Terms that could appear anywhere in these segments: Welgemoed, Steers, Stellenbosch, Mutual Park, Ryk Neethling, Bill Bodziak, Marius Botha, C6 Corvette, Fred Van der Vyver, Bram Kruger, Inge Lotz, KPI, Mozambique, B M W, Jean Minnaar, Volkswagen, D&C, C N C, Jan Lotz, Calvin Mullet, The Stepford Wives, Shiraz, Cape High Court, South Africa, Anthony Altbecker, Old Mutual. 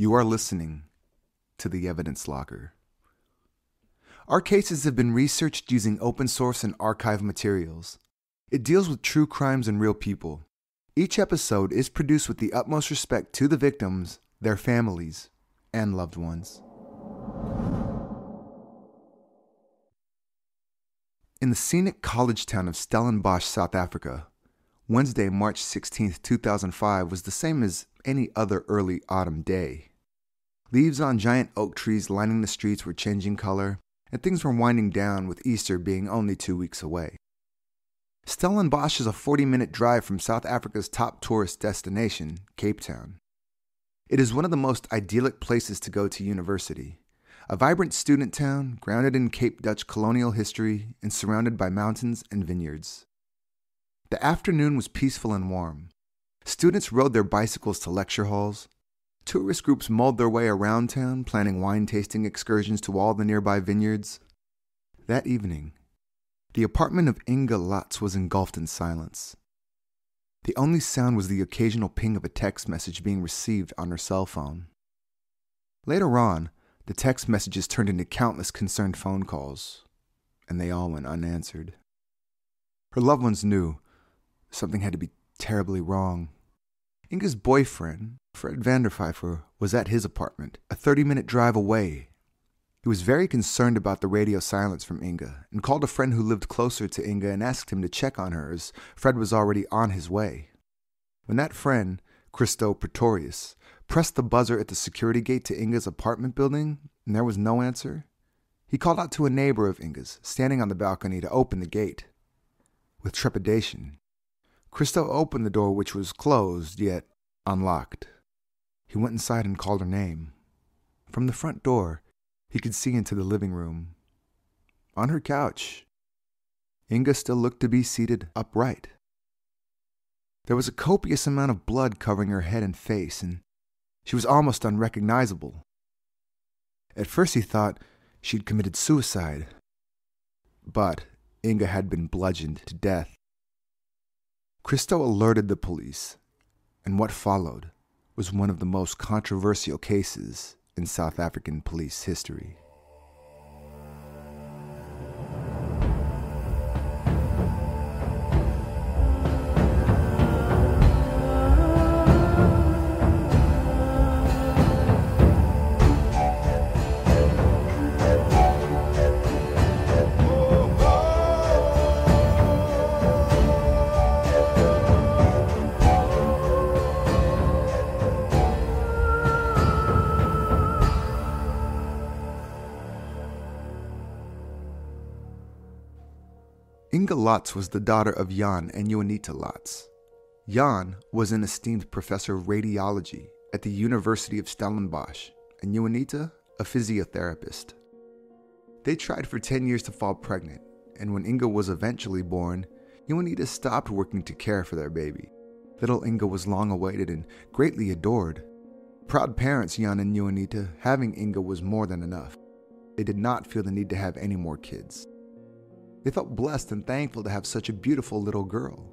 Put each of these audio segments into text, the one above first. You are listening to The Evidence Locker. Our cases have been researched using open source and archive materials. It deals with true crimes and real people. Each episode is produced with the utmost respect to the victims, their families, and loved ones. In the scenic college town of Stellenbosch, South Africa, Wednesday, March 16, 2005 was the same as any other early autumn day. Leaves on giant oak trees lining the streets were changing color, and things were winding down with Easter being only 2 weeks away. Stellenbosch is a 40-minute drive from South Africa's top tourist destination, Cape Town. It is one of the most idyllic places to go to university. A vibrant student town, grounded in Cape Dutch colonial history and surrounded by mountains and vineyards. The afternoon was peaceful and warm. Students rode their bicycles to lecture halls. Tourist groups mulled their way around town, planning wine-tasting excursions to all the nearby vineyards. That evening, the apartment of Inge Lotz was engulfed in silence. The only sound was the occasional ping of a text message being received on her cell phone. Later on, the text messages turned into countless concerned phone calls, and they all went unanswered. Her loved ones knew something had to be terribly wrong. Inge's boyfriend, Fred Van der Vyver, was at his apartment, a 30-minute drive away. He was very concerned about the radio silence from Inge and called a friend who lived closer to Inge and asked him to check on her as Fred was already on his way. When that friend, Christo Pretorius, pressed the buzzer at the security gate to Inge's apartment building and there was no answer, he called out to a neighbor of Inge's, standing on the balcony to open the gate. With trepidation, Christo opened the door, which was closed, yet unlocked. He went inside and called her name. From the front door, he could see into the living room. On her couch, Inge still looked to be seated upright. There was a copious amount of blood covering her head and face, and she was almost unrecognizable. At first he thought she'd committed suicide, but Inge had been bludgeoned to death. Christo alerted the police, and what followed was one of the most controversial cases in South African police history. Inge Lotz was the daughter of Jan and Juanita Lotz. Jan was an esteemed professor of radiology at the University of Stellenbosch, and Juanita, a physiotherapist. They tried for 10 years to fall pregnant, and when Inge was eventually born, Juanita stopped working to care for their baby. Little Inge was long awaited and greatly adored. Proud parents Jan and Juanita, having Inge was more than enough. They did not feel the need to have any more kids. They felt blessed and thankful to have such a beautiful little girl.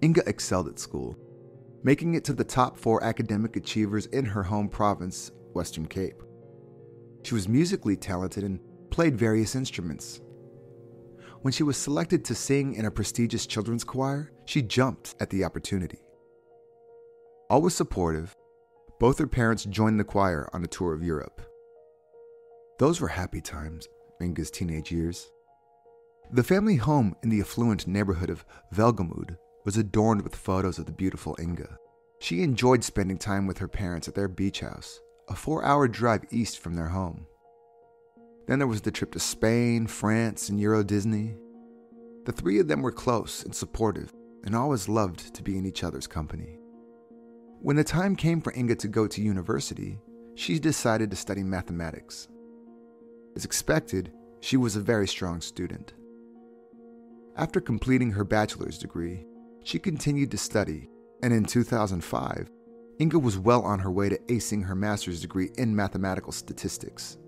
Inge excelled at school, making it to the top 4 academic achievers in her home province, Western Cape. She was musically talented and played various instruments. When she was selected to sing in a prestigious children's choir, she jumped at the opportunity. Always supportive, both her parents joined the choir on a tour of Europe. Those were happy times, Inge's teenage years. The family home in the affluent neighborhood of Welgemoed was adorned with photos of the beautiful Inge. She enjoyed spending time with her parents at their beach house, a 4-hour drive east from their home. Then there was the trip to Spain, France, and Euro Disney. The three of them were close and supportive and always loved to be in each other's company. When the time came for Inge to go to university, she decided to study mathematics. As expected, she was a very strong student. After completing her bachelor's degree, she continued to study, and in 2005, Inge was well on her way to acing her master's degree in mathematical statistics.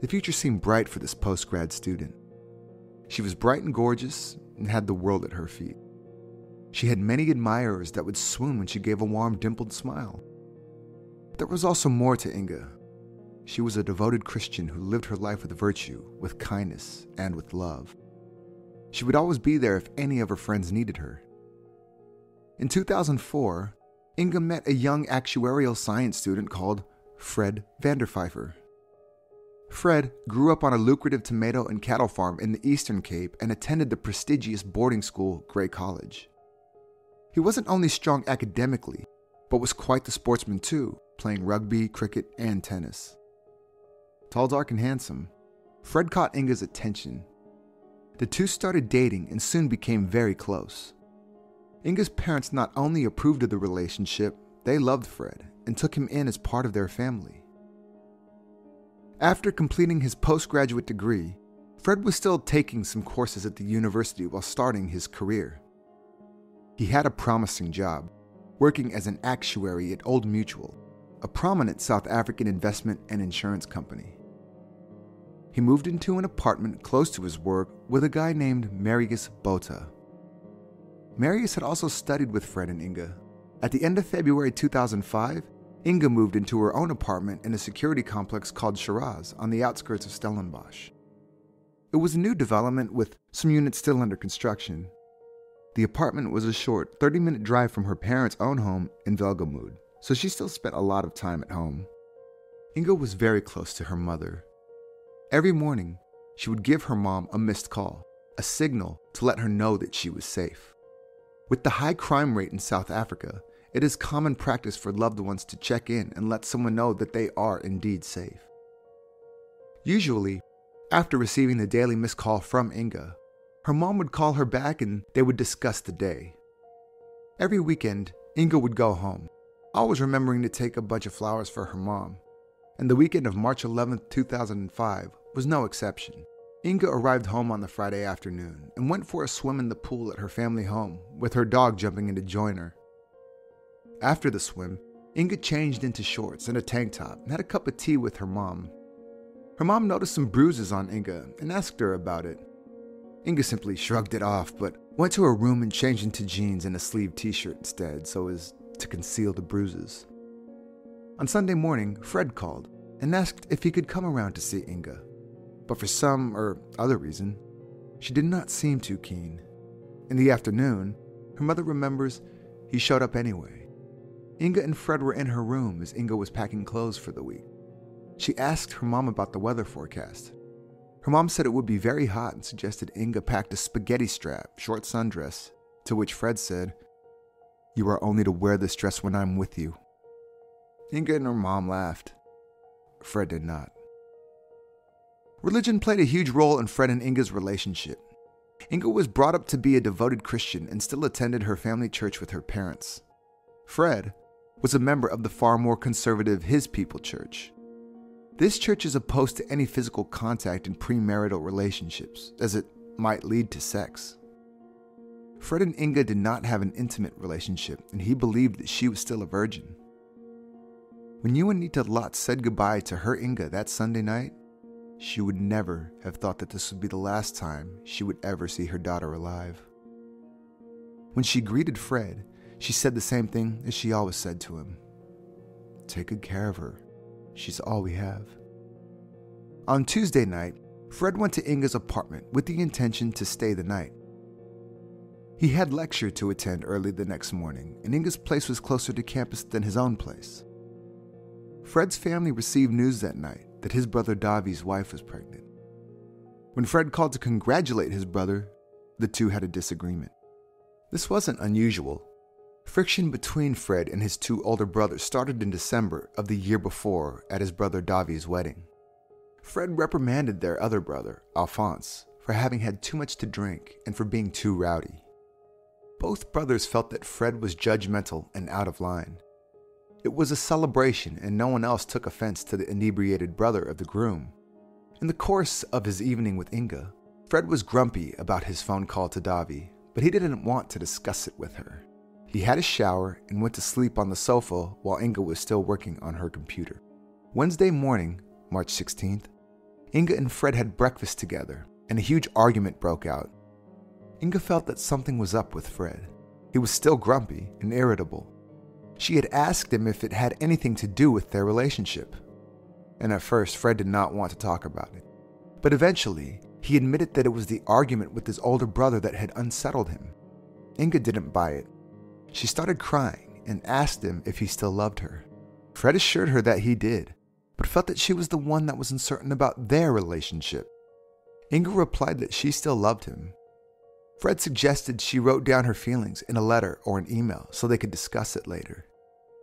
The future seemed bright for this post-grad student. She was bright and gorgeous and had the world at her feet. She had many admirers that would swoon when she gave a warm, dimpled smile. There was also more to Inge. She was a devoted Christian who lived her life with virtue, with kindness, and with love. She would always be there if any of her friends needed her. In 2004, Inge met a young actuarial science student called Fred Van der Vyver. Fred grew up on a lucrative tomato and cattle farm in the Eastern Cape and attended the prestigious boarding school Grey College. He wasn't only strong academically, but was quite the sportsman too, playing rugby, cricket, and tennis. Tall, dark, and handsome, Fred caught Inge's attention. The two started dating and soon became very close. Inge's parents not only approved of the relationship, they loved Fred and took him in as part of their family. After completing his postgraduate degree, Fred was still taking some courses at the university while starting his career. He had a promising job, working as an actuary at Old Mutual, a prominent South African investment and insurance company. He moved into an apartment close to his work with a guy named Marius Botha. Marius had also studied with Fred and Inge. At the end of February 2005, Inge moved into her own apartment in a security complex called Shiraz on the outskirts of Stellenbosch. It was a new development with some units still under construction. The apartment was a short 30-minute drive from her parents' own home in Welgemoed, so she still spent a lot of time at home. Inge was very close to her mother. Every morning, she would give her mom a missed call, a signal to let her know that she was safe. With the high crime rate in South Africa, it is common practice for loved ones to check in and let someone know that they are indeed safe. Usually, after receiving the daily missed call from Inge, her mom would call her back and they would discuss the day. Every weekend, Inge would go home, always remembering to take a bunch of flowers for her mom. And the weekend of March 11, 2005 was no exception. Inge arrived home on the Friday afternoon and went for a swim in the pool at her family home, with her dog jumping in to join her. After the swim, Inge changed into shorts and a tank top and had a cup of tea with her mom. Her mom noticed some bruises on Inge and asked her about it. Inge simply shrugged it off, but went to her room and changed into jeans and a sleeved t-shirt instead, so as to conceal the bruises. On Sunday morning, Fred called and asked if he could come around to see Inge. But for some or other reason, she did not seem too keen. In the afternoon, her mother remembers he showed up anyway. Inge and Fred were in her room as Inge was packing clothes for the week. She asked her mom about the weather forecast. Her mom said it would be very hot and suggested Inge packed a spaghetti strap, short sundress, to which Fred said, "You are only to wear this dress when I'm with you." Inge and her mom laughed. Fred did not. Religion played a huge role in Fred and Inge's relationship. Inge was brought up to be a devoted Christian and still attended her family church with her parents. Fred was a member of the far more conservative His People Church. This church is opposed to any physical contact in premarital relationships, as it might lead to sex. Fred and Inge did not have an intimate relationship, and he believed that she was still a virgin. When Juanita Lotz said goodbye to her Inge that Sunday night, she would never have thought that this would be the last time she would ever see her daughter alive. When she greeted Fred, she said the same thing as she always said to him. "Take good care of her. She's all we have." On Tuesday night, Fred went to Inge's apartment with the intention to stay the night. He had lecture to attend early the next morning, and Inge's place was closer to campus than his own place. Fred's family received news that night that his brother Davy's wife was pregnant. When Fred called to congratulate his brother, the two had a disagreement. This wasn't unusual. Friction between Fred and his two older brothers started in December of the year before at his brother Davy's wedding. Fred reprimanded their other brother, Alphonse, for having had too much to drink and for being too rowdy. Both brothers felt that Fred was judgmental and out of line. It was a celebration, and no one else took offense to the inebriated brother of the groom. In the course of his evening with Inge, Fred was grumpy about his phone call to Davy, but he didn't want to discuss it with her. He had a shower and went to sleep on the sofa while Inge was still working on her computer. Wednesday morning, March 16th, Inge and Fred had breakfast together, and a huge argument broke out. Inge felt that something was up with Fred. He was still grumpy and irritable. She had asked him if it had anything to do with their relationship. And at first, Fred did not want to talk about it. But eventually, he admitted that it was the argument with his older brother that had unsettled him. Inge didn't buy it. She started crying and asked him if he still loved her. Fred assured her that he did, but felt that she was the one that was uncertain about their relationship. Inge replied that she still loved him. Fred suggested she wrote down her feelings in a letter or an email so they could discuss it later.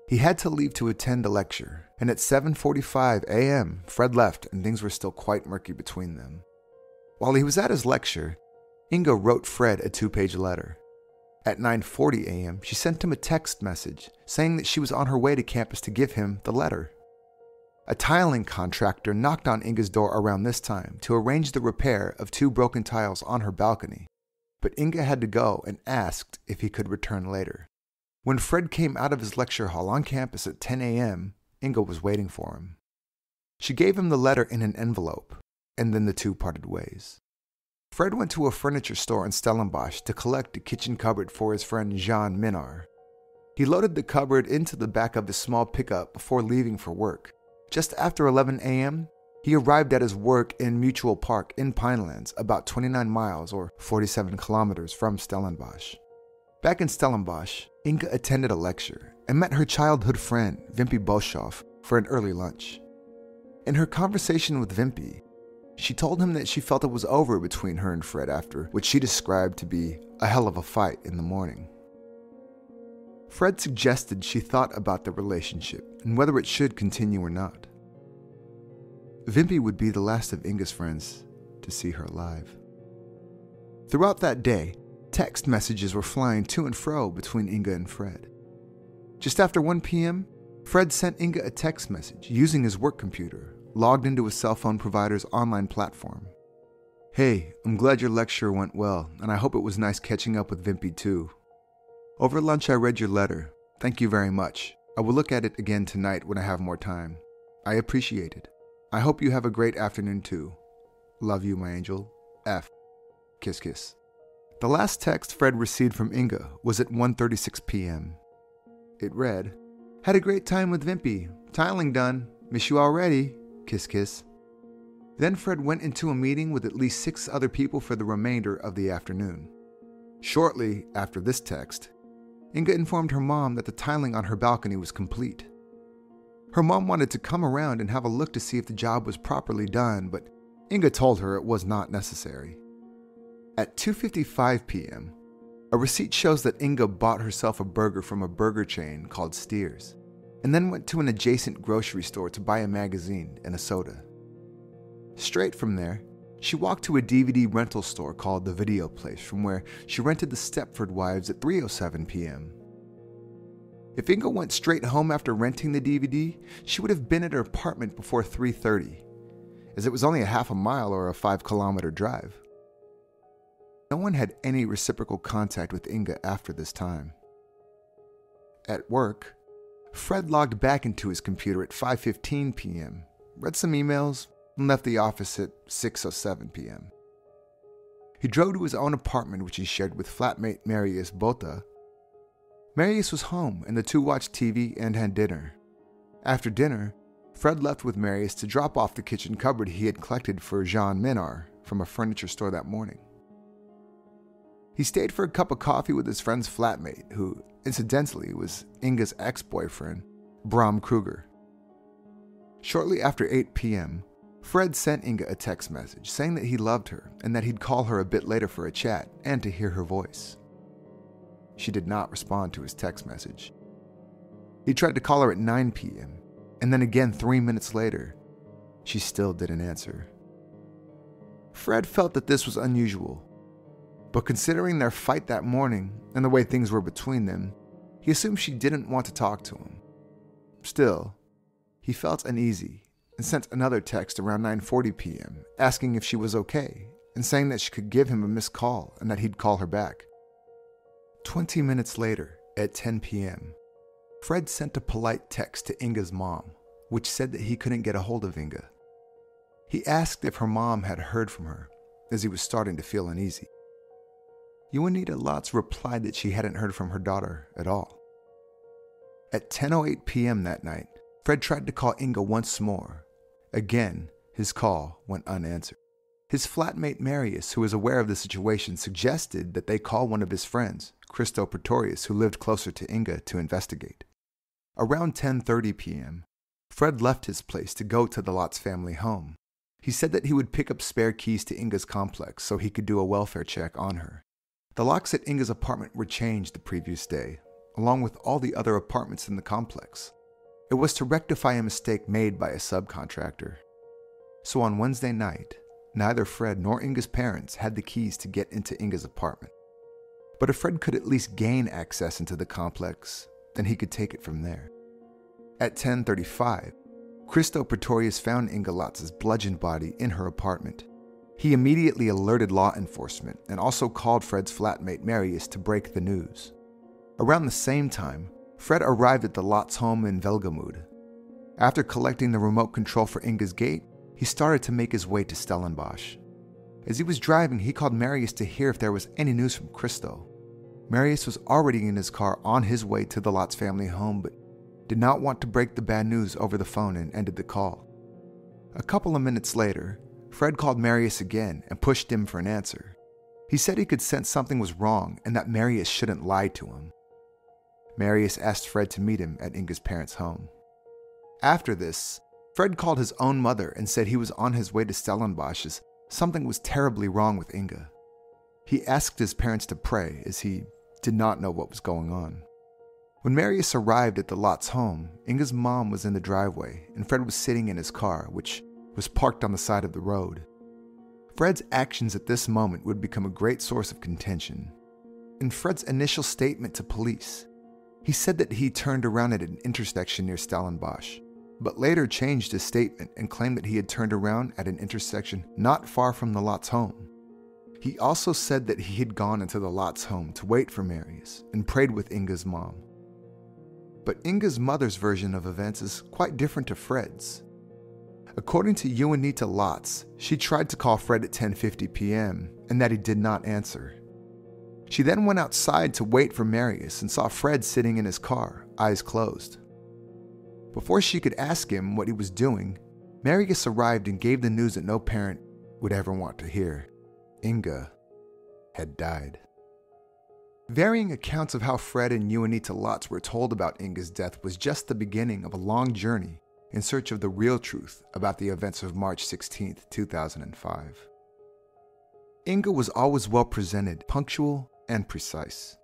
He had to leave to attend a lecture, and at 7:45 a.m., Fred left and things were still quite murky between them. While he was at his lecture, Inge wrote Fred a 2-page letter. At 9:40 a.m., she sent him a text message saying that she was on her way to campus to give him the letter. A tiling contractor knocked on Inge's door around this time to arrange the repair of 2 broken tiles on her balcony, but Inge had to go and asked if he could return later. When Fred came out of his lecture hall on campus at 10 a.m., Inge was waiting for him. She gave him the letter in an envelope, and then the two parted ways. Fred went to a furniture store in Stellenbosch to collect a kitchen cupboard for his friend Jean Minnaar. He loaded the cupboard into the back of his small pickup before leaving for work. Just after 11 a.m., he arrived at his work in Mutual Park in Pinelands, about 29 miles or 47 kilometers from Stellenbosch. Back in Stellenbosch, Inge attended a lecture and met her childhood friend, Wimpie Boshoff, for an early lunch. In her conversation with Wimpie, she told him that she felt it was over between her and Fred after what she described to be a hell of a fight in the morning. Fred suggested she thought about the relationship and whether it should continue or not. Wimpie would be the last of Inge's friends to see her alive. Throughout that day, text messages were flying to and fro between Inge and Fred. Just after 1 p.m., Fred sent Inge a text message using his work computer, logged into his cell phone provider's online platform. "Hey, I'm glad your lecture went well, and I hope it was nice catching up with Wimpie too. Over lunch I read your letter. Thank you very much. I will look at it again tonight when I have more time. I appreciate it. I hope you have a great afternoon too. Love you, my angel. F. Kiss kiss." The last text Fred received from Inge was at 1:36 p.m. It read, "Had a great time with Wimpie. Tiling done. Miss you already. Kiss kiss." Then Fred went into a meeting with at least 6 other people for the remainder of the afternoon. Shortly after this text, Inge informed her mom that the tiling on her balcony was complete. Her mom wanted to come around and have a look to see if the job was properly done, but Inge told her it was not necessary. At 2:55 p.m., a receipt shows that Inge bought herself a burger from a burger chain called Steers, and then went to an adjacent grocery store to buy a magazine and a soda. Straight from there, she walked to a DVD rental store called The Video Place, from where she rented The Stepford Wives at 3:07 p.m. If Inge went straight home after renting the DVD, she would have been at her apartment before 3:30, as it was only a half a mile or a 5-kilometer drive. No one had any reciprocal contact with Inge after this time. At work, Fred logged back into his computer at 5:15 p.m., read some emails, and left the office at 6:07 p.m. He drove to his own apartment, which he shared with flatmate Marius Botha. Marius was home, and the two watched TV and had dinner. After dinner, Fred left with Marius to drop off the kitchen cupboard he had collected for Jean Minnaar from a furniture store that morning. He stayed for a cup of coffee with his friend's flatmate, who, incidentally, was Inge's ex-boyfriend, Bram Kruger. Shortly after 8 p.m., Fred sent Inge a text message saying that he loved her and that he'd call her a bit later for a chat and to hear her voice. She did not respond to his text message. He tried to call her at 9 p.m., and then again 3 minutes later. She still didn't answer. Fred felt that this was unusual, but considering their fight that morning and the way things were between them, he assumed she didn't want to talk to him. Still, he felt uneasy and sent another text around 9:40 p.m. asking if she was okay and saying that she could give him a missed call and that he'd call her back. 20 minutes later, at 10 p.m., Fred sent a polite text to Inge's mom, which said that he couldn't get a hold of Inge. He asked if her mom had heard from her, as he was starting to feel uneasy. Juanita Lotz replied that she hadn't heard from her daughter at all. At 10:08 p.m. that night, Fred tried to call Inge once more. Again, his call went unanswered. His flatmate Marius, who was aware of the situation, suggested that they call one of his friends, Christo Pretorius, who lived closer to Inge, to investigate. Around 10:30 p.m., Fred left his place to go to the Lotz family home. He said that he would pick up spare keys to Inga's complex so he could do a welfare check on her. The locks at Inga's apartment were changed the previous day, along with all the other apartments in the complex. It was to rectify a mistake made by a subcontractor. So on Wednesday night, neither Fred nor Inga's parents had the keys to get into Inga's apartment. But if Fred could at least gain access into the complex, then he could take it from there. At 10:35, Christo Pretorius found Inge Lotz's bludgeoned body in her apartment. He immediately alerted law enforcement and also called Fred's flatmate Marius to break the news. Around the same time, Fred arrived at the Lotz home in Welgemoed. After collecting the remote control for Inga's gate, he started to make his way to Stellenbosch. As he was driving, he called Marius to hear if there was any news from Christo. Marius was already in his car on his way to the Lotz family home, but did not want to break the bad news over the phone and ended the call. A couple of minutes later, Fred called Marius again and pushed him for an answer. He said he could sense something was wrong and that Marius shouldn't lie to him. Marius asked Fred to meet him at Inga's parents' home. After this, Fred called his own mother and said he was on his way to Stellenbosch as something was terribly wrong with Inge. He asked his parents to pray as he did not know what was going on. When Marius arrived at the Lotz home, Inga's mom was in the driveway and Fred was sitting in his car, which was parked on the side of the road. Fred's actions at this moment would become a great source of contention. In Fred's initial statement to police, he said that he turned around at an intersection near Stellenbosch, but later changed his statement and claimed that he had turned around at an intersection not far from the Lotz home. He also said that he had gone into the Lotz home to wait for Marius and prayed with Inga's mom. But Inga's mother's version of events is quite different to Fred's. According to Juanita Lotz, she tried to call Fred at 10:50 p.m. and that he did not answer. She then went outside to wait for Marius and saw Fred sitting in his car, eyes closed. Before she could ask him what he was doing, Marius arrived and gave the news that no parent would ever want to hear. Inge had died. Varying accounts of how Fred and Juanita Lotz were told about Inga's death was just the beginning of a long journey in search of the real truth about the events of March 16, 2005. Inge was always well presented, punctual, and precise.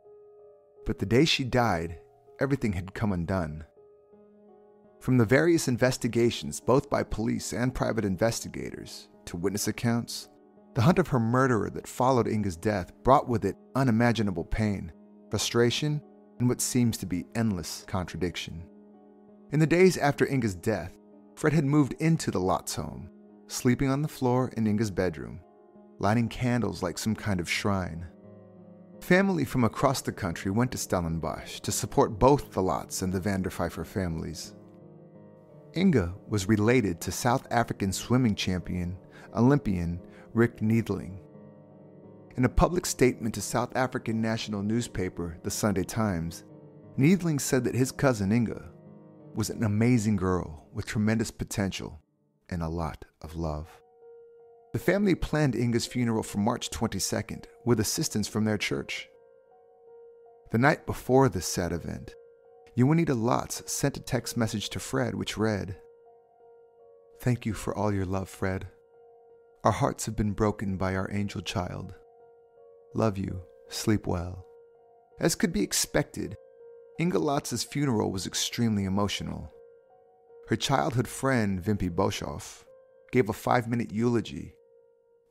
But the day she died, everything had come undone. From the various investigations, both by police and private investigators, to witness accounts, the hunt of her murderer that followed Inga's death brought with it unimaginable pain, frustration, and what seems to be endless contradiction. In the days after Inga's death, Fred had moved into the Lotz home, sleeping on the floor in Inga's bedroom, lighting candles like some kind of shrine. Family from across the country went to Stellenbosch to support both the Lotz and the Van der Vyver families. Inge was related to South African swimming champion, Olympian Ryk Neethling. In a public statement to South African national newspaper, the Sunday Times, Neethling said that his cousin Inge was an amazing girl with tremendous potential and a lot of love. The family planned Inga's funeral for March 22nd with assistance from their church. The night before this sad event, Juanita Lotz sent a text message to Fred which read, "Thank you for all your love, Fred. Our hearts have been broken by our angel child. Love you. Sleep well." As could be expected, Inge Lotz's funeral was extremely emotional. Her childhood friend, Wimpie Boshoff, gave a 5-minute eulogy,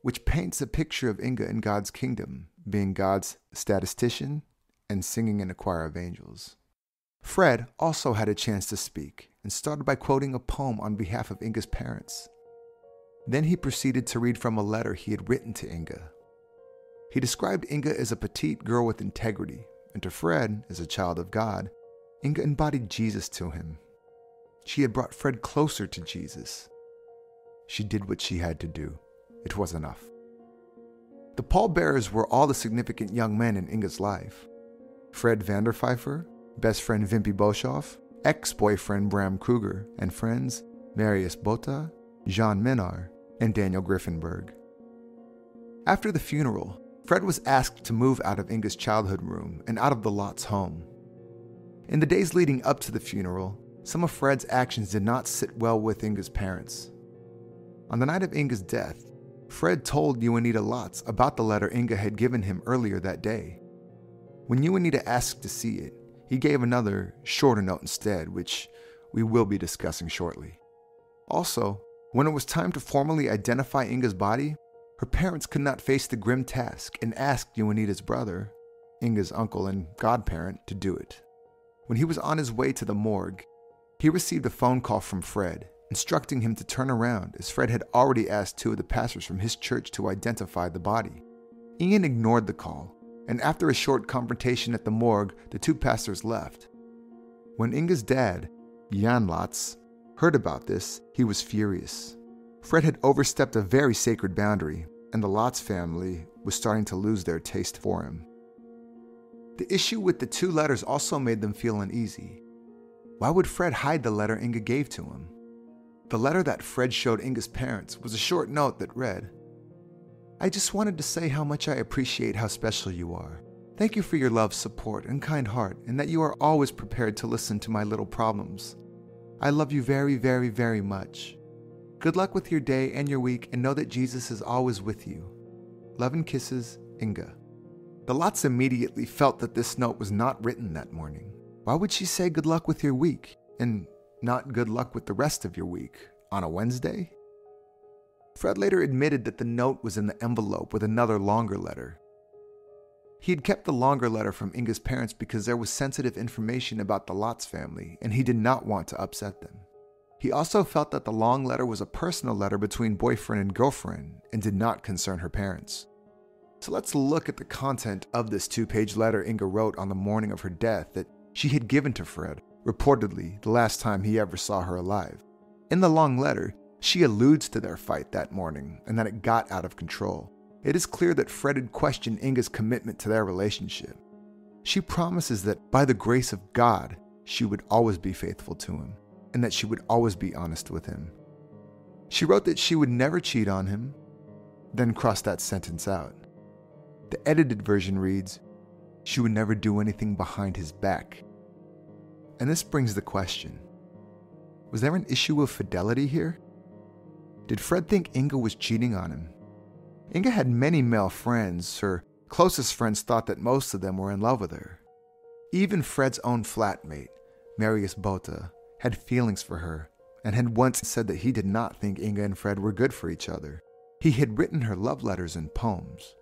which paints a picture of Inge in God's kingdom, being God's statistician and singing in a choir of angels. Fred also had a chance to speak and started by quoting a poem on behalf of Inga's parents. Then he proceeded to read from a letter he had written to Inge. He described Inge as a petite girl with integrity, and to Fred, as a child of God, Inge embodied Jesus to him. She had brought Fred closer to Jesus. She did what she had to do. It was enough. The pallbearers were all the significant young men in Inga's life. Fred Van der Vyver, best friend Wimpie Boshoff, ex-boyfriend Bram Kruger and friends Marius Botha, Jean Minnaar, and Daniel Griffenberg. After the funeral, Fred was asked to move out of Inge's childhood room and out of the Lotz home. In the days leading up to the funeral, some of Fred's actions did not sit well with Inge's parents. On the night of Inge's death, Fred told Juanita Lotz about the letter Inge had given him earlier that day. When Juanita asked to see it, he gave another, shorter note instead, which we will be discussing shortly. Also, when it was time to formally identify Inge's body, her parents could not face the grim task and asked Juanita's brother, Inge's uncle and godparent, to do it. When he was on his way to the morgue, he received a phone call from Fred, instructing him to turn around as Fred had already asked two of the pastors from his church to identify the body. Ian ignored the call, and after a short confrontation at the morgue, the two pastors left. When Inge's dad, Jan Lotz, heard about this, he was furious. Fred had overstepped a very sacred boundary, and the Lotz family was starting to lose their taste for him. The issue with the two letters also made them feel uneasy. Why would Fred hide the letter Inge gave to him? The letter that Fred showed Inge's parents was a short note that read, "I just wanted to say how much I appreciate how special you are. Thank you for your love, support, and kind heart, and that you are always prepared to listen to my little problems. I love you very, very, very much. Good luck with your day and your week, and know that Jesus is always with you. Love and kisses, Inge." The Lotz immediately felt that this note was not written that morning. Why would she say good luck with your week, and not good luck with the rest of your week, on a Wednesday? Fred later admitted that the note was in the envelope with another longer letter. He had kept the longer letter from Inge's parents because there was sensitive information about the Lotz family, and he did not want to upset them. He also felt that the long letter was a personal letter between boyfriend and girlfriend and did not concern her parents. So let's look at the content of this two-page letter Inge wrote on the morning of her death that she had given to Fred, reportedly the last time he ever saw her alive. In the long letter, she alludes to their fight that morning and that it got out of control. It is clear that Fred had questioned Inge's commitment to their relationship. She promises that by the grace of God, she would always be faithful to him, and that she would always be honest with him. She wrote that she would never cheat on him, then crossed that sentence out. The edited version reads, "She would never do anything behind his back." And this brings the question, was there an issue of fidelity here? Did Fred think Inge was cheating on him? Inge had many male friends. Her closest friends thought that most of them were in love with her. Even Fred's own flatmate, Marius Botha, had feelings for her and had once said that he did not think Inge and Fred were good for each other. He had written her love letters and poems.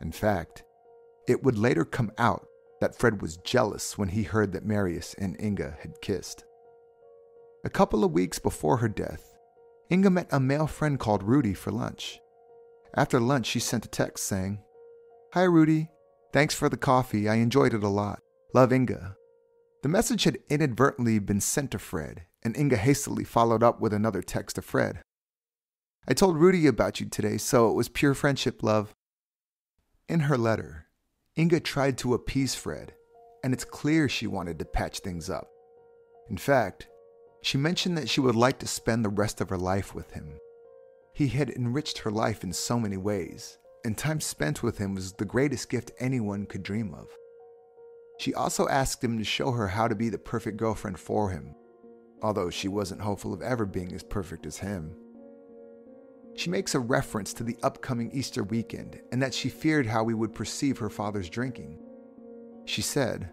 In fact, it would later come out that Fred was jealous when he heard that Marius and Inge had kissed. A couple of weeks before her death, Inge met a male friend called Rudy for lunch. After lunch, she sent a text saying, "Hi Rudy, thanks for the coffee, I enjoyed it a lot. Love, Inge." The message had inadvertently been sent to Fred, and Inge hastily followed up with another text to Fred. "I told Rudy about you today, so it was pure friendship, love." In her letter, Inge tried to appease Fred, and it's clear she wanted to patch things up. In fact, she mentioned that she would like to spend the rest of her life with him. He had enriched her life in so many ways, and time spent with him was the greatest gift anyone could dream of. She also asked him to show her how to be the perfect girlfriend for him, although she wasn't hopeful of ever being as perfect as him. She makes a reference to the upcoming Easter weekend and that she feared how we would perceive her father's drinking. She said,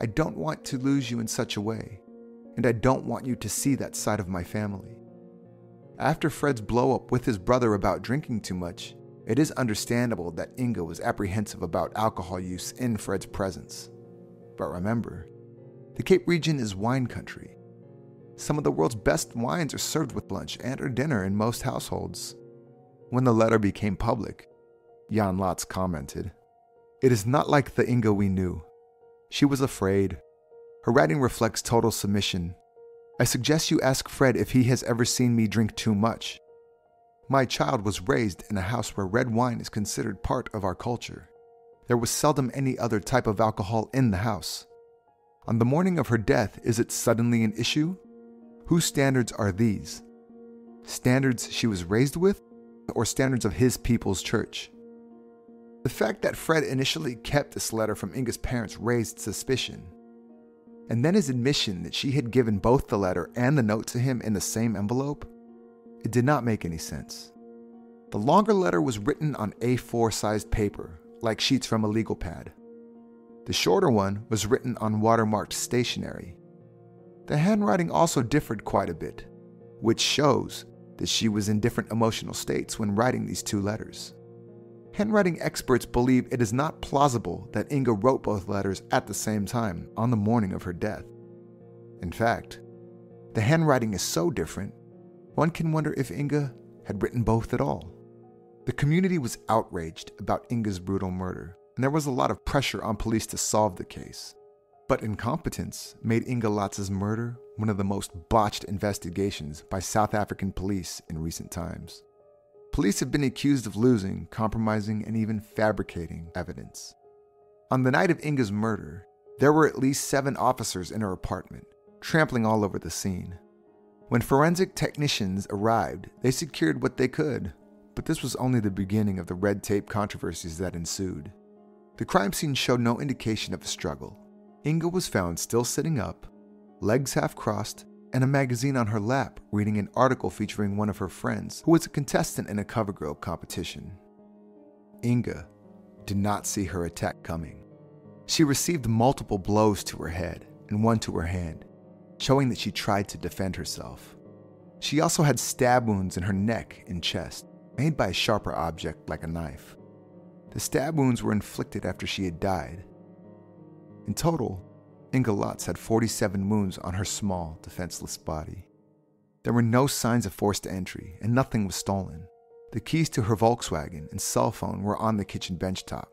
"I don't want to lose you in such a way, and I don't want you to see that side of my family." After Fred's blow-up with his brother about drinking too much, it is understandable that Inge was apprehensive about alcohol use in Fred's presence. But remember, the Cape region is wine country. Some of the world's best wines are served with lunch and or dinner in most households. When the letter became public, Jan Lotz commented, "It is not like the Inge we knew. She was afraid. Her writing reflects total submission. I suggest you ask Fred if he has ever seen me drink too much. My child was raised in a house where red wine is considered part of our culture. There was seldom any other type of alcohol in the house. On the morning of her death, is it suddenly an issue? Whose standards are these? Standards she was raised with, or standards of his people's church? The fact that Fred initially kept this letter from Inge's parents raised suspicion. And then his admission that she had given both the letter and the note to him in the same envelope? It did not make any sense. The longer letter was written on A4-sized paper, like sheets from a legal pad. The shorter one was written on watermarked stationery. The handwriting also differed quite a bit, which shows that she was in different emotional states when writing these two letters. Handwriting experts believe it is not plausible that Inge wrote both letters at the same time on the morning of her death. In fact, the handwriting is so different, one can wonder if Inge had written both at all. The community was outraged about Inge's brutal murder, and there was a lot of pressure on police to solve the case. But incompetence made Inge Lotz's murder one of the most botched investigations by South African police in recent times. Police have been accused of losing, compromising, and even fabricating evidence. On the night of Inge's murder, there were at least 7 officers in her apartment, trampling all over the scene. When forensic technicians arrived, they secured what they could, but this was only the beginning of the red tape controversies that ensued. The crime scene showed no indication of a struggle. Inge was found still sitting up, legs half crossed, and a magazine on her lap reading an article featuring one of her friends who was a contestant in a CoverGirl competition. Inge did not see her attack coming. She received multiple blows to her head and one to her hand, showing that she tried to defend herself. She also had stab wounds in her neck and chest, made by a sharper object like a knife. The stab wounds were inflicted after she had died. In total, Inge Lotz had 47 wounds on her small, defenseless body. There were no signs of forced entry, and nothing was stolen. The keys to her Volkswagen and cell phone were on the kitchen benchtop.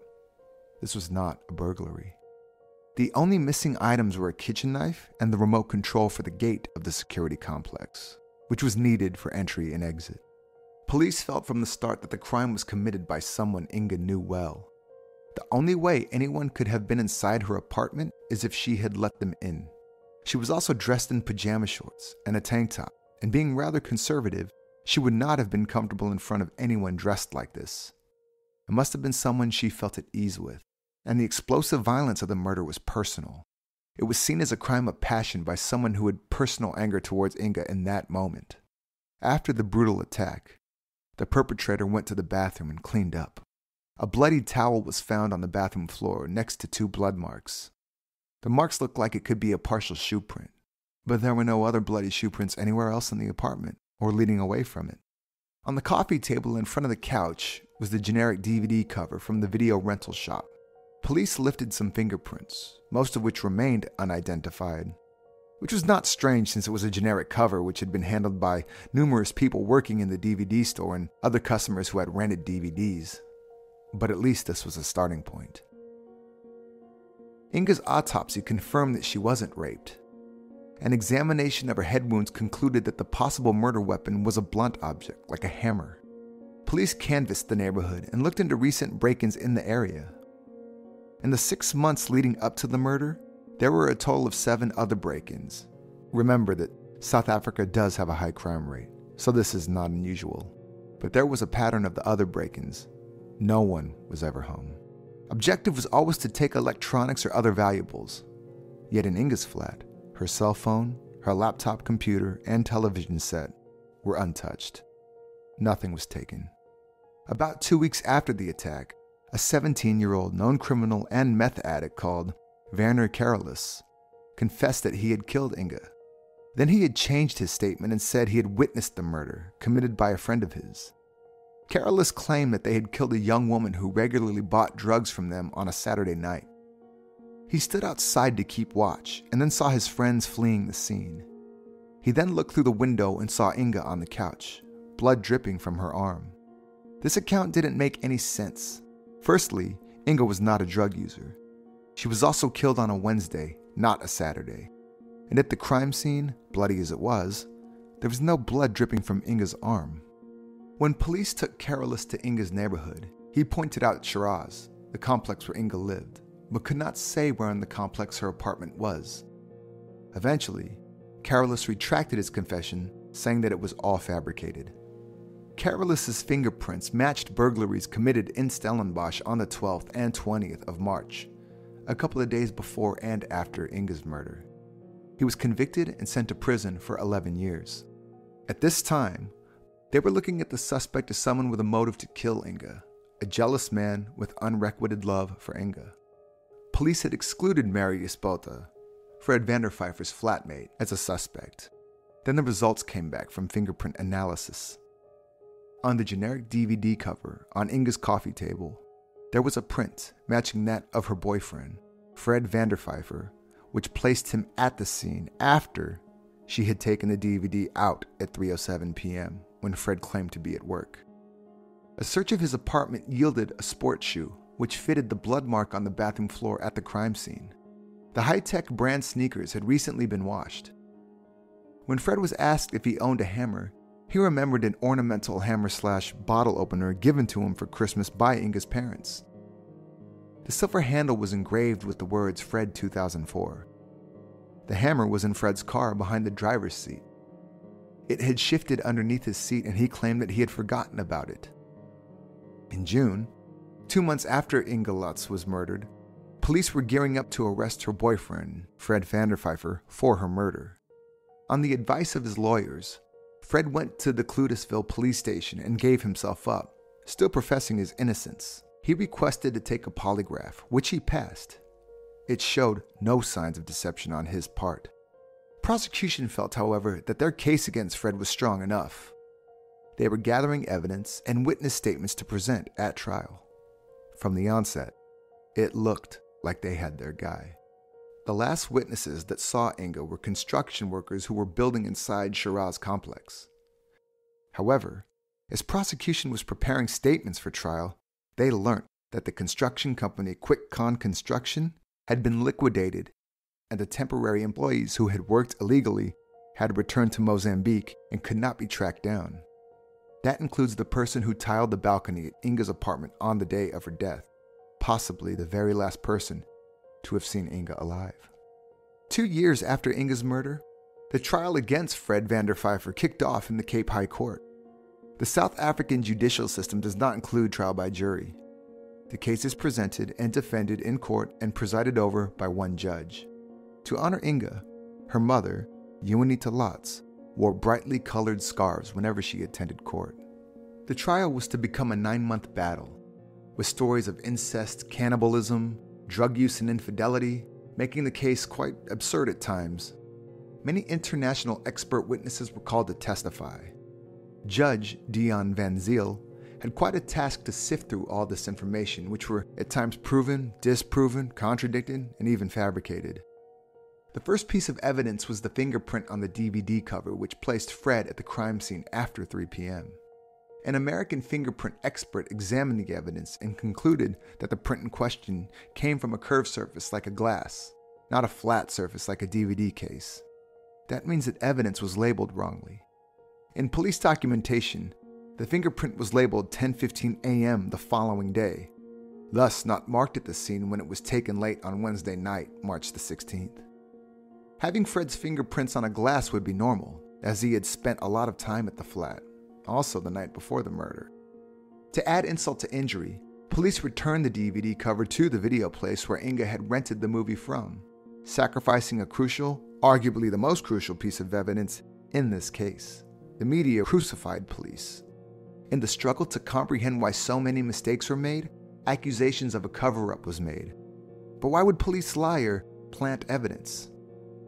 This was not a burglary. The only missing items were a kitchen knife and the remote control for the gate of the security complex, which was needed for entry and exit. Police felt from the start that the crime was committed by someone Inge knew well. The only way anyone could have been inside her apartment is if she had let them in. She was also dressed in pajama shorts and a tank top, and being rather conservative, she would not have been comfortable in front of anyone dressed like this. It must have been someone she felt at ease with, and the explosive violence of the murder was personal. It was seen as a crime of passion by someone who had personal anger towards Inge in that moment. After the brutal attack, the perpetrator went to the bathroom and cleaned up. A bloody towel was found on the bathroom floor next to 2 blood marks. The marks looked like it could be a partial shoe print, but there were no other bloody shoe prints anywhere else in the apartment or leading away from it. On the coffee table in front of the couch was the generic DVD cover from the video rental shop. Police lifted some fingerprints, most of which remained unidentified, which was not strange since it was a generic cover which had been handled by numerous people working in the DVD store and other customers who had rented DVDs. But at least this was a starting point. Inge's autopsy confirmed that she wasn't raped. An examination of her head wounds concluded that the possible murder weapon was a blunt object, like a hammer. Police canvassed the neighborhood and looked into recent break-ins in the area. In the 6 months leading up to the murder, there were a total of 7 other break-ins. Remember that South Africa does have a high crime rate, so this is not unusual. But there was a pattern of the other break-ins. No one was ever home. Objective was always to take electronics or other valuables. Yet in Inge's flat, her cell phone, her laptop computer, and television set were untouched. Nothing was taken. About 2 weeks after the attack, a 17-year-old known criminal and meth addict called Werner Carolus confessed that he had killed Inge. Then he had changed his statement and said he had witnessed the murder committed by a friend of his. Carolus claimed that they had killed a young woman who regularly bought drugs from them on a Saturday night. He stood outside to keep watch and then saw his friends fleeing the scene. He then looked through the window and saw Inge on the couch, blood dripping from her arm. This account didn't make any sense. Firstly, Inge was not a drug user. She was also killed on a Wednesday, not a Saturday. And at the crime scene, bloody as it was, there was no blood dripping from Inge's arm. When police took Carolus to Inge's neighborhood, he pointed out Shiraz, the complex where Inge lived, but could not say where in the complex her apartment was. Eventually, Carolus retracted his confession, saying that it was all fabricated. Carolus's fingerprints matched burglaries committed in Stellenbosch on the 12th and 20th of March, a couple of days before and after Inge's murder. He was convicted and sent to prison for 11 years. At this time, they were looking at the suspect as someone with a motive to kill Inge, a jealous man with unrequited love for Inge. Police had excluded Marius Botha, Fred Van der Vyver's flatmate, as a suspect. Then the results came back from fingerprint analysis. On the generic DVD cover on Inge's coffee table, there was a print matching that of her boyfriend, Fred Van der Vyver, which placed him at the scene after she had taken the DVD out at 3:07 p.m. when Fred claimed to be at work. A search of his apartment yielded a sports shoe, which fitted the blood mark on the bathroom floor at the crime scene. The high-tech brand sneakers had recently been washed. When Fred was asked if he owned a hammer, he remembered an ornamental hammer/bottle opener given to him for Christmas by Inge's parents. The silver handle was engraved with the words Fred 2004. The hammer was in Fred's car behind the driver's seat. It had shifted underneath his seat and he claimed that he had forgotten about it. In June, 2 months after Inge Lotz was murdered, police were gearing up to arrest her boyfriend, Fred Van der Vyver, for her murder. On the advice of his lawyers, Fred went to the Clutusville police station and gave himself up, still professing his innocence. He requested to take a polygraph, which he passed. It showed no signs of deception on his part. Prosecution felt, however, that their case against Fred was strong enough. They were gathering evidence and witness statements to present at trial. From the onset, it looked like they had their guy. The last witnesses that saw Inge were construction workers who were building inside Shiraz complex. However, as prosecution was preparing statements for trial, they learned that the construction company QuickCon Construction had been liquidated and the temporary employees who had worked illegally had returned to Mozambique and could not be tracked down. That includes the person who tiled the balcony at Inge's apartment on the day of her death, possibly the very last person to have seen Inge alive. 2 years after Inge's murder, the trial against Fred Van der Vyver kicked off in the Cape High Court. The South African judicial system does not include trial by jury. The case is presented and defended in court and presided over by one judge. To honor Inge, her mother, Juanita Lotz, wore brightly colored scarves whenever she attended court. The trial was to become a 9-month battle, with stories of incest, cannibalism, drug use and infidelity, making the case quite absurd at times. Many international expert witnesses were called to testify. Judge Dion van Zyl had quite a task to sift through all this information, which were at times proven, disproven, contradicted, and even fabricated. The first piece of evidence was the fingerprint on the DVD cover, which placed Fred at the crime scene after 3 p.m. An American fingerprint expert examined the evidence and concluded that the print in question came from a curved surface like a glass, not a flat surface like a DVD case. That means that evidence was labeled wrongly. In police documentation, the fingerprint was labeled 10:15 a.m. the following day, thus not marked at the scene when it was taken late on Wednesday night, March the 16th. Having Fred's fingerprints on a glass would be normal, as he had spent a lot of time at the flat, also the night before the murder. To add insult to injury, police returned the DVD cover to the video place where Inge had rented the movie from, sacrificing a crucial, arguably the most crucial piece of evidence in this case. The media crucified police. In the struggle to comprehend why so many mistakes were made, accusations of a cover-up was made. But why would police lie or plant evidence?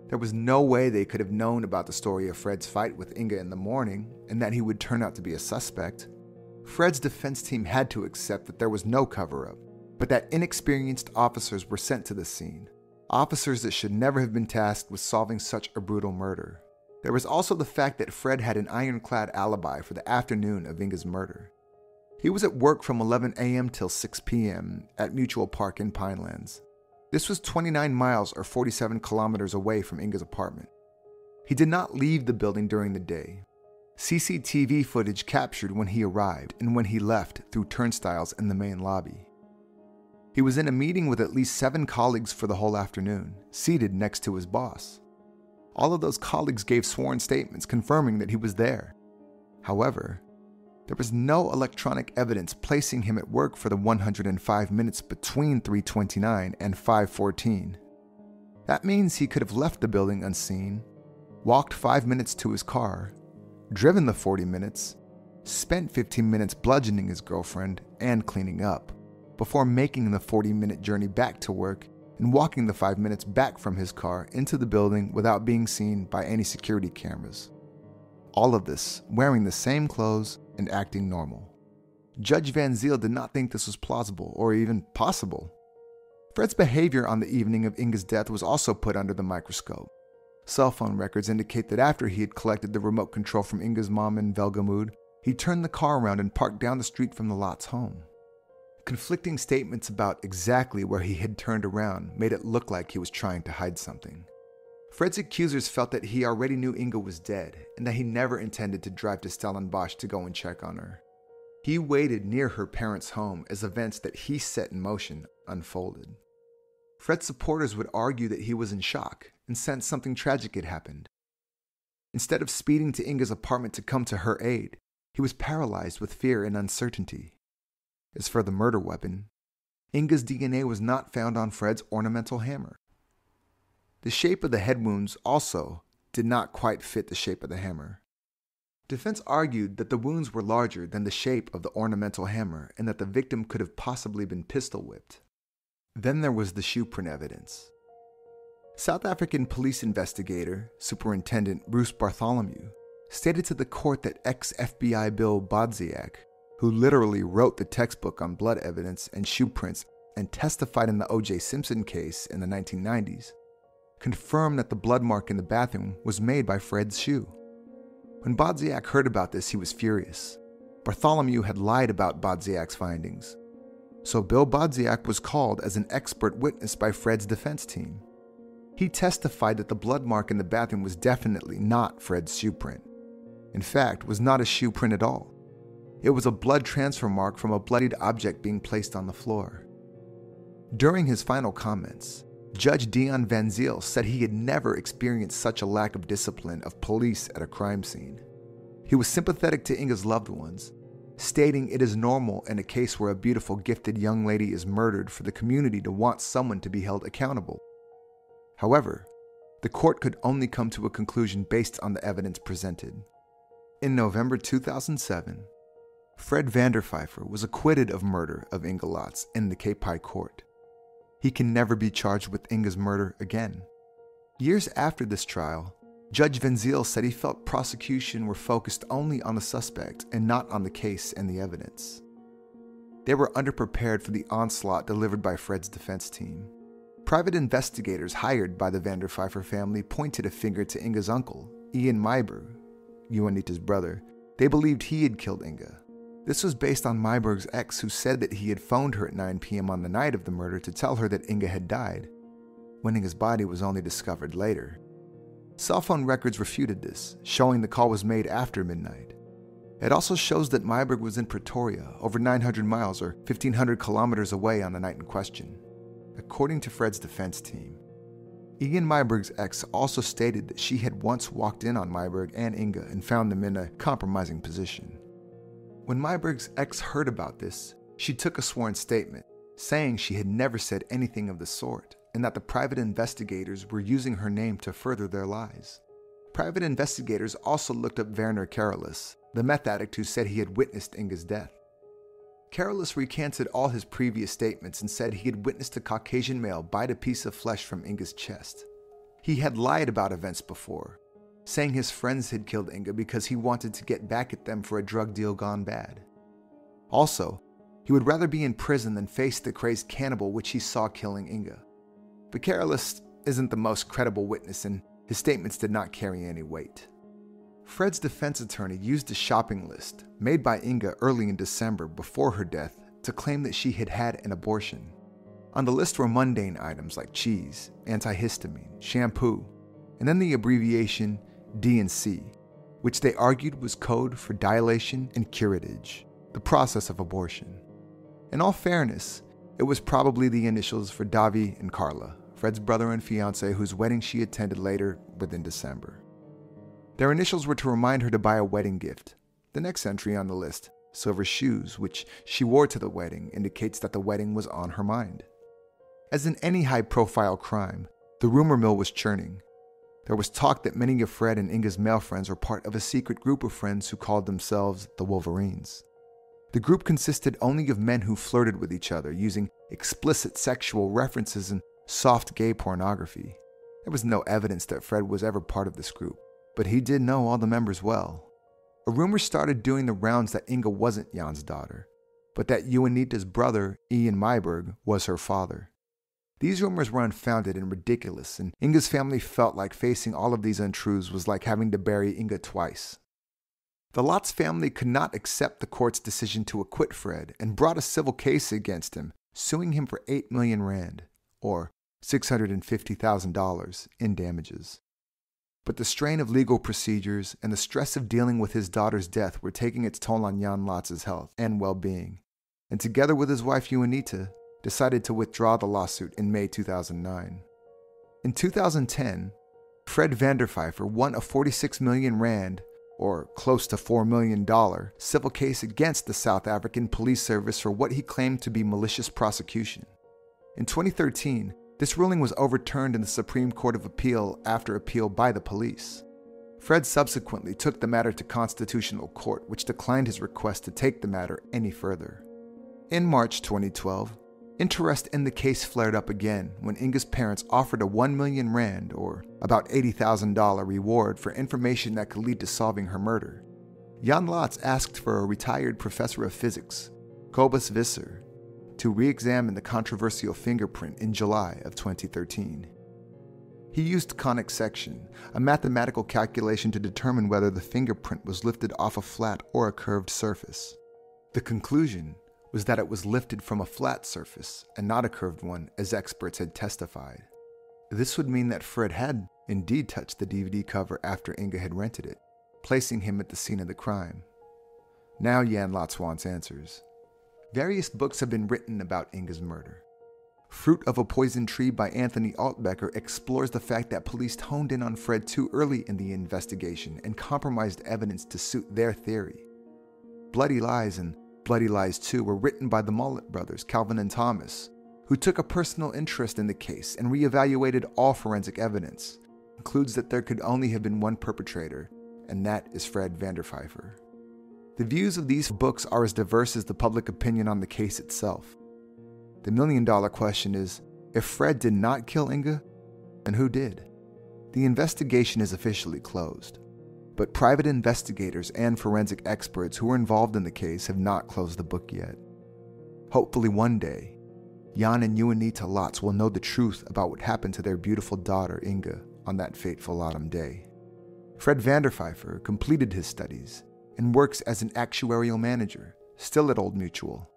There was no way they could have known about the story of Fred's fight with Inge in the morning and that he would turn out to be a suspect. Fred's defense team had to accept that there was no cover-up, but that inexperienced officers were sent to the scene, officers that should never have been tasked with solving such a brutal murder. There was also the fact that Fred had an ironclad alibi for the afternoon of Inge's murder. He was at work from 11 a.m. till 6 p.m. at Mutual Park in Pinelands. This was 29 miles or 47 kilometers away from Inge's apartment. He did not leave the building during the day. CCTV footage captured when he arrived and when he left through turnstiles in the main lobby. He was in a meeting with at least 7 colleagues for the whole afternoon, seated next to his boss. All of those colleagues gave sworn statements confirming that he was there. However, there was no electronic evidence placing him at work for the 105 minutes between 3:29 and 5:14. That means he could have left the building unseen, walked 5 minutes to his car, driven the 40 minutes, spent 15 minutes bludgeoning his girlfriend and cleaning up, before making the 40-minute journey back to work and walking the 5 minutes back from his car into the building without being seen by any security cameras. All of this wearing the same clothes and acting normal. Judge Van Zyl did not think this was plausible or even possible. Fred's behavior on the evening of Inge's death was also put under the microscope. Cell phone records indicate that after he had collected the remote control from Inge's mom in Welgemoed, he turned the car around and parked down the street from the Lotz home. Conflicting statements about exactly where he had turned around made it look like he was trying to hide something. Fred's accusers felt that he already knew Inge was dead and that he never intended to drive to Stellenbosch to go and check on her. He waited near her parents' home as events that he set in motion unfolded. Fred's supporters would argue that he was in shock and sensed something tragic had happened. Instead of speeding to Inge's apartment to come to her aid, he was paralyzed with fear and uncertainty. As for the murder weapon, Inge's DNA was not found on Fred's ornamental hammer. The shape of the head wounds also did not quite fit the shape of the hammer. Defense argued that the wounds were larger than the shape of the ornamental hammer and that the victim could have possibly been pistol whipped. Then there was the shoe print evidence. South African police investigator, Superintendent Bruce Bartholomew, stated to the court that ex-FBI Bill Bodziak, who literally wrote the textbook on blood evidence and shoe prints and testified in the O.J. Simpson case in the 1990s, confirmed that the blood mark in the bathroom was made by Fred's shoe. When Bodziak heard about this, he was furious. Bartholomew had lied about Bodziak's findings. So Bill Bodziak was called as an expert witness by Fred's defense team. He testified that the blood mark in the bathroom was definitely not Fred's shoe print. In fact, was not a shoe print at all. It was a blood transfer mark from a bloodied object being placed on the floor. During his final comments, Judge Dion van Zyl said he had never experienced such a lack of discipline of police at a crime scene. He was sympathetic to Inge's loved ones, stating it is normal in a case where a beautiful, gifted young lady is murdered for the community to want someone to be held accountable. However, the court could only come to a conclusion based on the evidence presented. In November 2007, Fred Van der Vyver was acquitted of murder of Inge Lotz in the Cape High Court. He can never be charged with Inge's murder again. Years after this trial, Judge Van Zyl said he felt prosecution were focused only on the suspect and not on the case and the evidence. They were underprepared for the onslaught delivered by Fred's defense team. Private investigators hired by the Van der Vyver family pointed a finger to Inge's uncle, Ian Myburgh, Juanita's brother. They believed he had killed Inge. This was based on Myburgh's ex, who said that he had phoned her at 9 p.m. on the night of the murder to tell her that Inge had died, when Inge's body was only discovered later. Cell phone records refuted this, showing the call was made after midnight. It also shows that Myburgh was in Pretoria, over 900 miles or 1,500 kilometers away on the night in question. According to Fred's defense team, Ian Myburgh's ex also stated that she had once walked in on Myburgh and Inge and found them in a compromising position. When Myburgh's ex heard about this, she took a sworn statement, saying she had never said anything of the sort and that the private investigators were using her name to further their lies. Private investigators also looked up Werner Carolus, the meth addict who said he had witnessed Inge's death. Carolus recanted all his previous statements and said he had witnessed a Caucasian male bite a piece of flesh from Inge's chest. He had lied about events before, saying his friends had killed Inge because he wanted to get back at them for a drug deal gone bad. Also, he would rather be in prison than face the crazed cannibal which he saw killing Inge. But Carolus isn't the most credible witness, and his statements did not carry any weight. Fred's defense attorney used a shopping list made by Inge early in December before her death to claim that she had had an abortion. On the list were mundane items like cheese, antihistamine, shampoo, and then the abbreviation D&C, which they argued was code for dilation and curettage, the process of abortion. In all fairness, It was probably the initials for Davi and Carla, Fred's brother and fiancée, whose wedding she attended later within December. Their initials were to remind her to buy a wedding gift. The next entry on the list, silver shoes, which she wore to the wedding, indicates that the wedding was on her mind. As in any high-profile crime, the rumor mill was churning. There was talk that many of Fred and Inge's male friends were part of a secret group of friends who called themselves the Wolverines. The group consisted only of men who flirted with each other, using explicit sexual references and soft gay pornography. There was no evidence that Fred was ever part of this group, but he did know all the members well. A rumor started doing the rounds that Inge wasn't Jan's daughter, but that Juanita's brother, Ian Myburgh, was her father. These rumors were unfounded and ridiculous, and Inge's family felt like facing all of these untruths was like having to bury Inge twice. The Lotz family could not accept the court's decision to acquit Fred and brought a civil case against him, suing him for 8 million rand, or $650,000, in damages. But the strain of legal procedures and the stress of dealing with his daughter's death were taking its toll on Jan Lotz's health and well-being, and together with his wife Juanita, decided to withdraw the lawsuit in May 2009. In 2010, Fred Van der Vyver won a 46 million rand, or close to $4 million, civil case against the South African Police Service for what he claimed to be malicious prosecution. In 2013, this ruling was overturned in the Supreme Court of Appeal after appeal by the police. Fred subsequently took the matter to Constitutional Court, which declined his request to take the matter any further. In March 2012, interest in the case flared up again when Inge's parents offered a 1 million rand, or about $80,000 reward for information that could lead to solving her murder. Jan Lotz asked for a retired professor of physics, Cobus Visser, to re-examine the controversial fingerprint in July of 2013. He used conic section, a mathematical calculation to determine whether the fingerprint was lifted off a flat or a curved surface. The conclusion was that it was lifted from a flat surface and not a curved one, as experts had testified. This would mean that Fred had indeed touched the DVD cover after Inge had rented it, placing him at the scene of the crime. Now Jan Lotz wants answers. Various books have been written about Inge's murder. Fruit of a Poison Tree by Anthony Altbecker explores the fact that police honed in on Fred too early in the investigation and compromised evidence to suit their theory. Bloody Lies and Bloody Lies 2 were written by the Mollett brothers, Calvin and Thomas, who took a personal interest in the case and reevaluated all forensic evidence, concludes that there could only have been one perpetrator, and that is Fred Van der Vyver. The views of these books are as diverse as the public opinion on the case itself. The million-dollar question is, if Fred did not kill Inge, then who did? The investigation is officially closed, but private investigators and forensic experts who were involved in the case have not closed the book yet. Hopefully one day, Jan and Juanita Lotz will know the truth about what happened to their beautiful daughter, Inge, on that fateful autumn day. Fred Van der Vyver completed his studies and works as an actuarial manager, still at Old Mutual.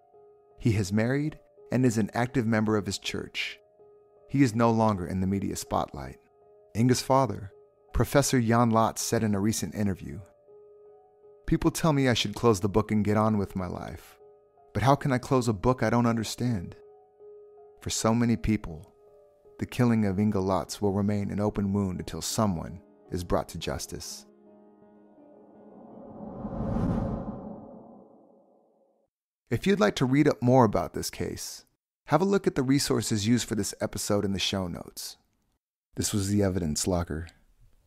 He has married and is an active member of his church. He is no longer in the media spotlight. Inge's father, Professor Jan Lotz, said in a recent interview, "People tell me I should close the book and get on with my life, but how can I close a book I don't understand?" For so many people, the killing of Inge Lotz will remain an open wound until someone is brought to justice. If you'd like to read up more about this case, have a look at the resources used for this episode in the show notes. This was The Evidence Locker.